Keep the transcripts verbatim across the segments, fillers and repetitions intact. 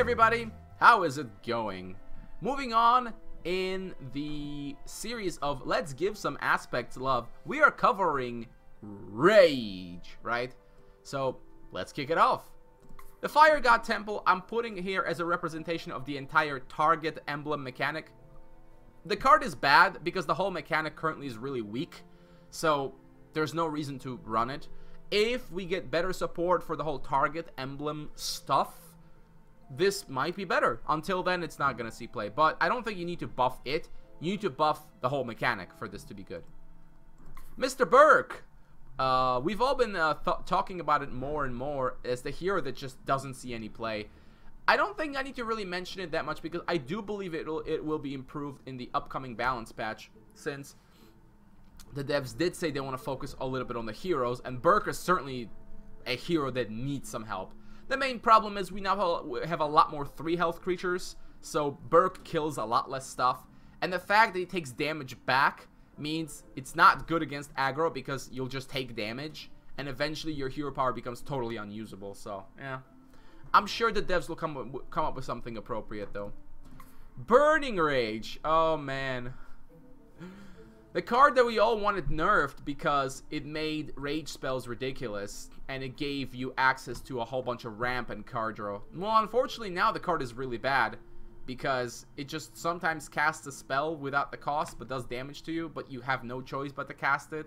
everybody, how is it going? Moving on in the series of Let's Give Some Aspects Love, we are covering Rage, right? So let's kick it off. The Fire God Temple I'm putting here as a representation of the entire Target Emblem mechanic. The card is bad because the whole mechanic currently is really weak, so there's no reason to run it. If we get better support for the whole Target Emblem stuff, this might be better. Until then, it's not gonna see play, but I don't think you need to buff it. You need to buff the whole mechanic for this to be good. Mister Burke! Uh, we've all been uh, th talking about it more and more as the hero that just doesn't see any play. I don't think I need to really mention it that much because I do believe it'll, it will be improved in the upcoming balance patch, since the devs did say they want to focus a little bit on the heroes, and Burke is certainly a hero that needs some help. The main problem is we now have a lot more three health creatures, so Burke kills a lot less stuff, and the fact that he takes damage back means it's not good against aggro because you'll just take damage, and eventually your hero power becomes totally unusable, so yeah. I'm sure the devs will come, come up with something appropriate though. Burning Rage, oh man. The card that we all wanted nerfed because it made rage spells ridiculous and it gave you access to a whole bunch of ramp and card draw. Well, unfortunately now the card is really bad because it just sometimes casts a spell without the cost but does damage to you, but you have no choice but to cast it.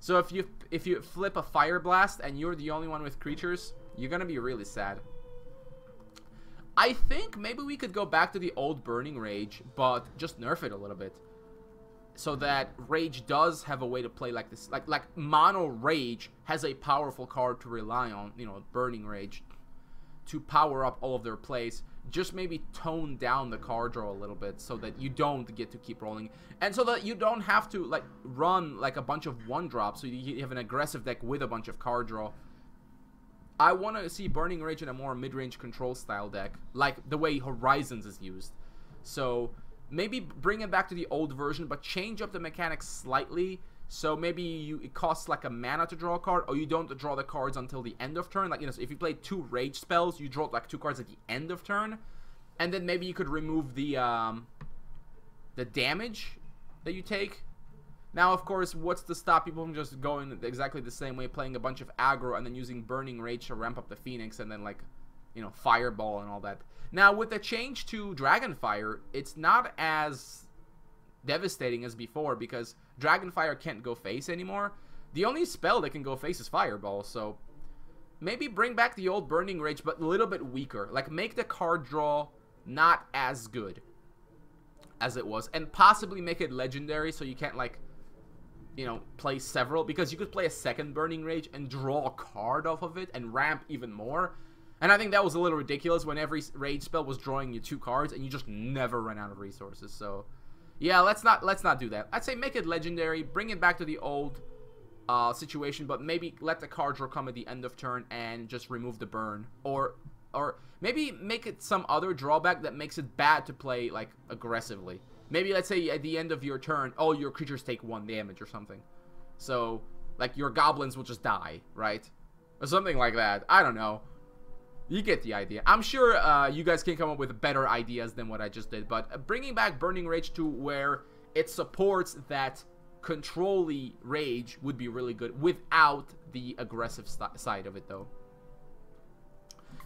So if you if you flip a fire blast and you're the only one with creatures, you're gonna be really sad. I think maybe we could go back to the old Burning Rage but just nerf it a little bit, so that Rage does have a way to play like this. Like like Mono Rage has a powerful card to rely on, you know, Burning Rage, to power up all of their plays. Just maybe tone down the card draw a little bit so that you don't get to keep rolling, and so that you don't have to like run like a bunch of one drops, so you have an aggressive deck with a bunch of card draw. I want to see Burning Rage in a more mid-range control style deck, like the way Horizons is used. So maybe bring it back to the old version, but change up the mechanics slightly. So maybe you, it costs like a mana to draw a card, or you don't draw the cards until the end of turn. Like, you know, so if you play two rage spells, you draw like two cards at the end of turn, and then maybe you could remove the um, the damage that you take. Now, of course, what's to stop people from just going exactly the same way, playing a bunch of aggro and then using Burning Rage to ramp up the Phoenix and then like, you know, fireball and all that. Now with the change to Dragonfire, it's not as devastating as before because Dragonfire can't go face anymore. The only spell that can go face is Fireball, so maybe bring back the old Burning Rage but a little bit weaker. Like make the card draw not as good as it was, and possibly make it legendary so you can't like, you know, play several, because you could play a second Burning Rage and draw a card off of it and ramp even more. And I think that was a little ridiculous when every rage spell was drawing you two cards and you just never ran out of resources. So yeah, let's not let's not do that. I'd say make it legendary, bring it back to the old uh, situation, but maybe let the card draw come at the end of turn and just remove the burn, or or maybe make it some other drawback that makes it bad to play like aggressively. Maybe let's say at the end of your turn all your creatures take one damage or something, so like your goblins will just die, right, or something like that. I don't know. You get the idea. I'm sure uh, you guys can come up with better ideas than what I just did, but bringing back Burning Rage to where it supports that control-y rage would be really good without the aggressive side of it, though.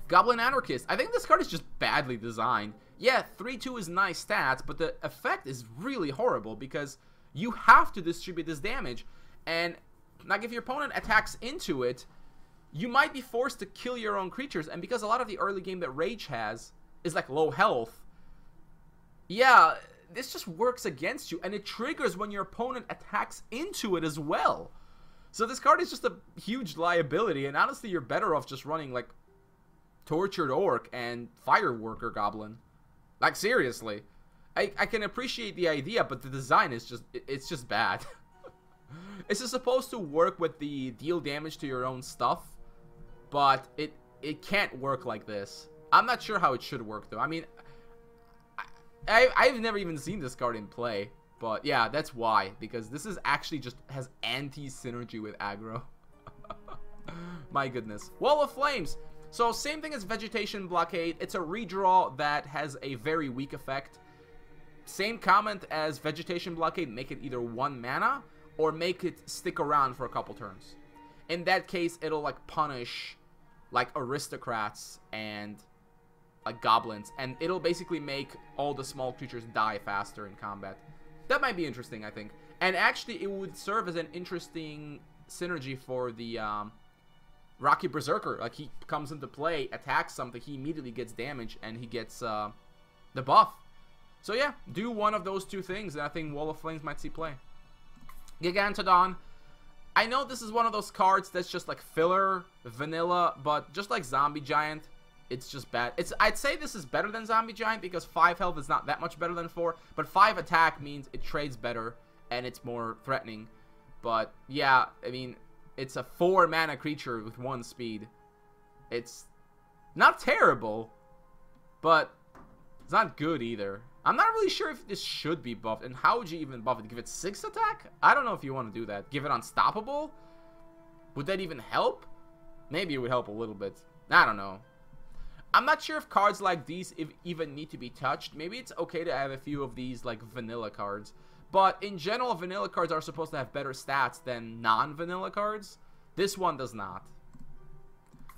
Goblin Anarchist. I think this card is just badly designed. Yeah, three two is nice stats, but the effect is really horrible because you have to distribute this damage, and like if your opponent attacks into it, you might be forced to kill your own creatures, and because a lot of the early game that Rage has is like low health, yeah, this just works against you, and it triggers when your opponent attacks into it as well. So this card is just a huge liability, and honestly you're better off just running like Tortured Orc and Fireworker Goblin. Like seriously, I, I can appreciate the idea, but the design is just, it's just bad. This is supposed to work with the deal damage to your own stuff, but it it can't work like this. I'm not sure how it should work though. I mean, I, I, I've never even seen this card in play, but yeah, that's why, because this is actually just has anti-synergy with aggro. My goodness. Wall of Flames. So same thing as Vegetation Blockade, it's a redraw that has a very weak effect. Same comment as Vegetation Blockade, make it either one mana or make it stick around for a couple turns. In that case, it'll like punish like aristocrats and like goblins, and it'll basically make all the small creatures die faster in combat. That might be interesting, I think. And actually, it would serve as an interesting synergy for the um, Rocky Berserker. Like, he comes into play, attacks something, he immediately gets damage, and he gets uh, the buff. So yeah, do one of those two things, and I think Wall of Flames might see play. Gigantodon. I know this is one of those cards that's just like filler, vanilla, but just like Zombie Giant, it's just bad. It's, I'd say this is better than Zombie Giant because five health is not that much better than four, but five attack means it trades better and it's more threatening. But yeah, I mean, it's a four mana creature with one speed. It's not terrible, but it's not good either. I'm not really sure if this should be buffed, and how would you even buff it? Give it six attack? I don't know if you want to do that. Give it unstoppable? Would that even help? Maybe it would help a little bit. I don't know. I'm not sure if cards like these if even need to be touched. Maybe it's okay to have a few of these like vanilla cards. But in general, vanilla cards are supposed to have better stats than non-vanilla cards. This one does not.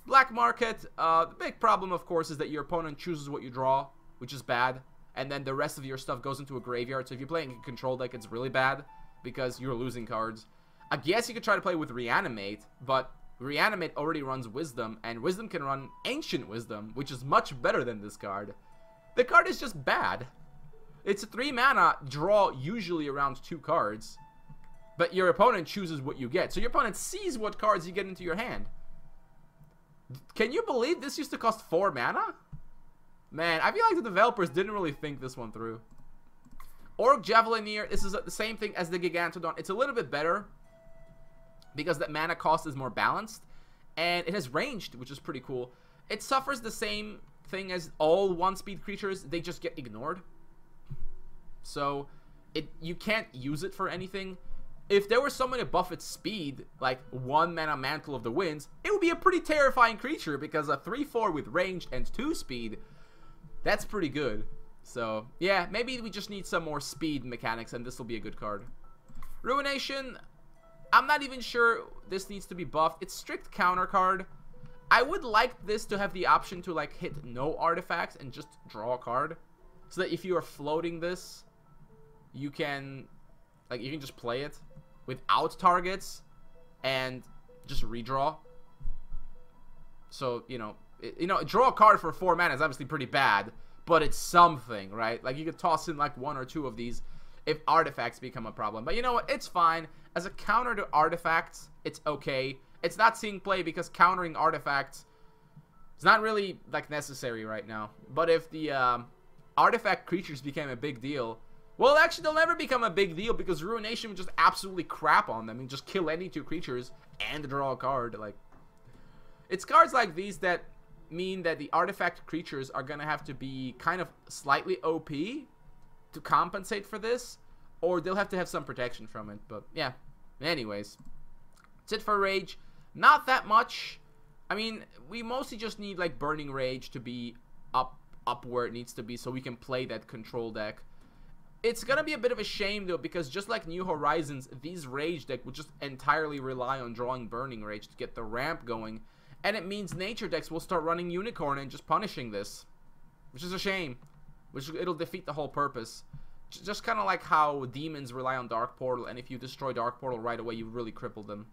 Black Market. Uh, the big problem, of course, is that your opponent chooses what you draw, which is bad. And then the rest of your stuff goes into a graveyard. So if you're playing a control deck, it's really bad because you're losing cards. I guess you could try to play with Reanimate, but Reanimate already runs Wisdom, and Wisdom can run Ancient Wisdom, which is much better than this card. The card is just bad. It's a three mana draw, usually around two cards, but your opponent chooses what you get. So your opponent sees what cards you get into your hand. Can you believe this used to cost four mana? Man, I feel like the developers didn't really think this one through. Orc Javelineer, this is the same thing as the Gigantodon. It's a little bit better because that mana cost is more balanced, and it has ranged, which is pretty cool. It suffers the same thing as all one-speed creatures. They just get ignored. So it you can't use it for anything. If there were someone to buff its speed, like one mana Mantle of the Winds, it would be a pretty terrifying creature because a three four with range and two speed, that's pretty good. So yeah, maybe we just need some more speed mechanics, and this will be a good card. Ruination, I'm not even sure this needs to be buffed. It's strict counter card. I would like this to have the option to like hit no artifacts and just draw a card, so that if you are floating this, you can like you can just play it without targets and just redraw. So you know. You know, draw a card for four mana is obviously pretty bad, but it's something, right? Like, you could toss in, like, one or two of these if artifacts become a problem. But you know what? It's fine. As a counter to artifacts, it's okay. It's not seeing play because countering artifacts is not really, like, necessary right now. But if the um, artifact creatures became a big deal, well, actually, they'll never become a big deal because Ruination would just absolutely crap on them and just kill any two creatures and draw a card. Like, it's cards like these that mean that the artifact creatures are gonna have to be kind of slightly O P to compensate for this, or they'll have to have some protection from it. But yeah, anyways, that's it for Rage. Not that much. I mean, we mostly just need like Burning Rage to be up up where it needs to be so we can play that control deck. It's gonna be a bit of a shame though, because just like New Horizons, these Rage deck would just entirely rely on drawing Burning Rage to get the ramp going. And it means nature decks will start running Unicorn and just punishing this, which is a shame, which it'll defeat the whole purpose. Just kind of like how demons rely on Dark Portal, and if you destroy Dark Portal right away, you really cripple them.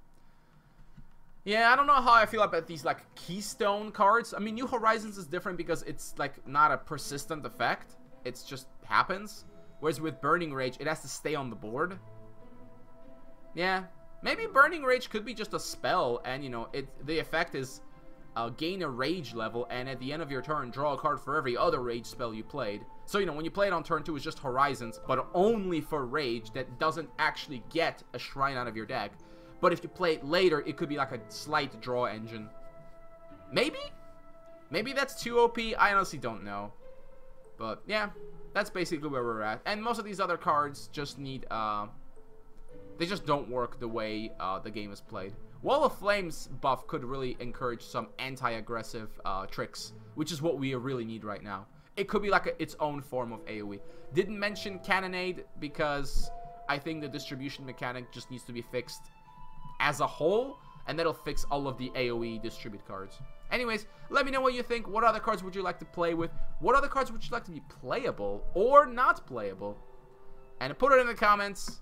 Yeah, I don't know how I feel about these like keystone cards. I mean, New Horizons is different because it's like not a persistent effect. It's just happens. Whereas with Burning Rage, it has to stay on the board. Yeah. Maybe Burning Rage could be just a spell, and you know, it the effect is uh, gain a rage level, and at the end of your turn, draw a card for every other rage spell you played. So you know, when you play it on turn two, it's just Horizons, but only for rage that doesn't actually get a shrine out of your deck. But if you play it later, it could be like a slight draw engine. Maybe? Maybe that's too O P? I honestly don't know. But yeah, that's basically where we're at. And most of these other cards just need uh, They just don't work the way uh, the game is played. Wall of Flames buff could really encourage some anti-aggressive uh, tricks, which is what we really need right now. It could be like a, its own form of AoE. Didn't mention Cannonade because I think the distribution mechanic just needs to be fixed as a whole, and that'll fix all of the AoE distribute cards. Anyways, let me know what you think. What other cards would you like to play with? What other cards would you like to be playable or not playable? And put it in the comments,